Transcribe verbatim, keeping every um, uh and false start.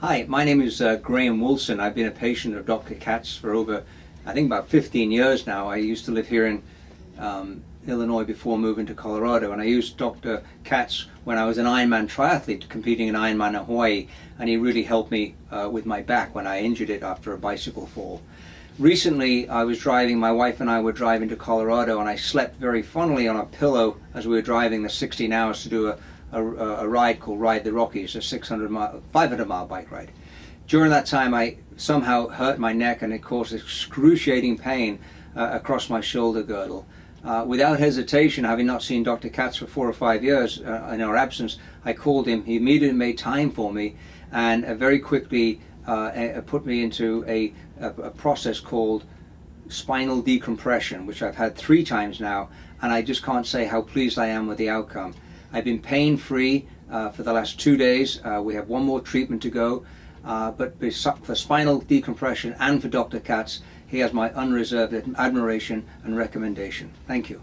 Hi, my name is uh, Graham Wilson. I've been a patient of Doctor Katz for over, I think, about fifteen years now. I used to live here in um, Illinois before moving to Colorado, and I used Doctor Katz when I was an Ironman triathlete competing in Ironman in Hawaii, and he really helped me uh, with my back when I injured it after a bicycle fall. Recently, I was driving, my wife and I were driving to Colorado, and I slept very fondly on a pillow as we were driving the sixteen hours to do a, a, a ride called Ride the Rockies, a six hundred mile, five hundred mile bike ride. During that time, I somehow hurt my neck, and it caused excruciating pain uh, across my shoulder girdle. Uh, without hesitation, having not seen Doctor Katz for four or five years uh, in our absence, I called him. He immediately made time for me, and uh, very quickly uh, put me into a, a, a process called spinal decompression, which I've had three times now, and I just can't say how pleased I am with the outcome. I've been pain-free uh, for the last two days. Uh, we have one more treatment to go, uh, but for spinal decompression and for Doctor Katz, he has my unreserved admiration and recommendation. Thank you.